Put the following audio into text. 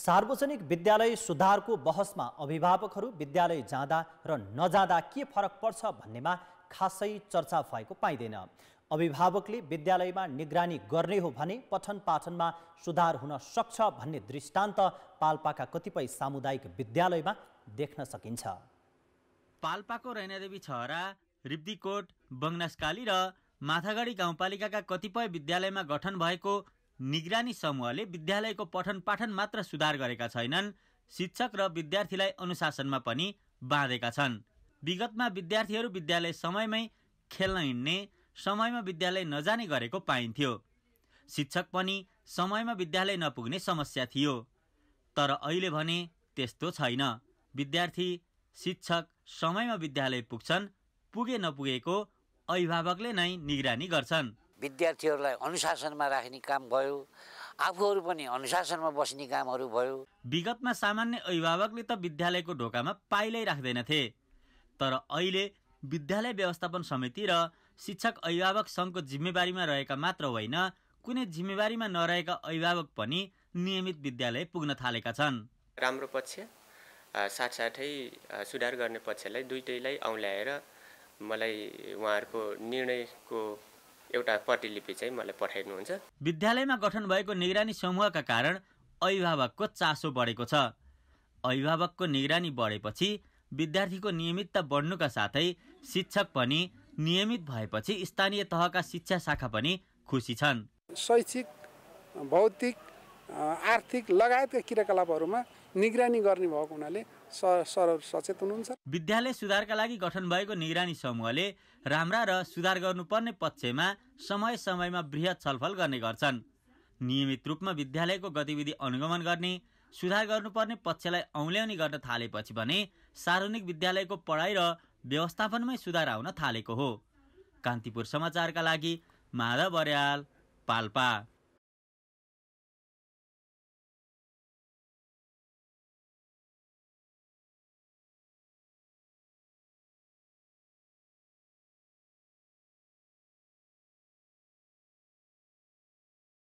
सार्वजनिक विद्यालय सुधारको बहसमा अभिभावकहरू विद्यालय जाँदा र नजाँदा के फरक पर्छ भन्नेमा खासै चर्चा भएको पाइदैन। अभिभावकले विद्यालयमा निगरानी गर्ने हो भने पठन पाठनमा सुधार हुन सक्छ भन्ने दृष्टान्त पाल्पाका कतिपय सामुदायिक विद्यालयमा देख्न सकिन्छ। पाल्पाको रेणदेवी छहरा रिप्दीकोट, बंगनसकाली र माथागढी गाउँपालिकाका कतिपय विद्यालयमा गठन भएको निगरानी समूहले विद्यालयको पठन पाठन मात्र सुधार गरेका छैनन्, शिक्षक र विद्यार्थीलाई अनुशासनमा पनि बाँधेका छन्। विगतमा विद्यार्थीहरू विद्यालय समयमै खेल्न हिँड्ने, समयमा विद्यालय नजाने गरेको पाइन्थ्यो। शिक्षक पनि समयमा विद्यालय नपुग्ने समस्या थियो, तर अहिले भने त्यस्तो छैन। विद्यार्थी शिक्षक समयमा विद्यालय पुग्छन्, पुगे नपुगेको अभिभावकले नै निगरानी गर्छन्। विद्यार्थीहरूलाई अनुशासनमा राख्ने काम भयो, आफूहरू पनि अनुशासनमा बस्ने कामहरू भयो। विगतमा सामान्य अभिभावकले त विद्यालयको ढोकामा पाइलै राख्दैनथे, तर अहिले विद्यालय व्यवस्थापन समिति र शिक्षक अभिभावक सङ्घको जिम्मेवारीमा रहेका मात्र होइन, कुनै जिम्मेवारीमा नरहेका अभिभावक पनि नियमित विद्यालय पुग्न थालेका छन्। राम्रो पक्ष साथसाथै सुधार गर्ने पक्षलाई दुईटैलाई औँल्याएर मलाई उहाँहरूको निर्णयको एउटा प्रतिलिपि चाहिँ मलाई पठाइनुहुन्छ। विद्यालयमा गठन भएको निगरानी समूहका कारण अभिभावकको चासो बढेको छ। अभिभावकको निगरानी बढेपछि विद्यार्थीको नियमितता बढ्नुका साथै शिक्षक पनि नियमित भएपछि स्थानीय तहका शिक्षा शाखा पनि खुसी छन्। शैक्षिक, भौतिक, आर्थिक लगायतका क्रियाकलापहरूमा निगरानी गर्ने भएको हुनाले सचेत हुनुहुन्छ। विद्यालय सुधारका लागि गठन भएको निगरानी समूहले राम्रा र सुधार गर्नुपर्ने पक्षमा समय समयमा बृहत छलफल गर्ने गर्छन्। नियमित रूपमा विद्यालयको गतिविधि अनुगमन गर्ने, सुधार गर्नुपर्ने पक्षलाई औल्याउने गर्न थालेपछि भने सार्वजनिक विद्यालयको पढाइ र व्यवस्थापनमै सुधार आउन थालेको हो। कान्तिपुर समाचारका लागि माधव बर्याल, पाल्पा।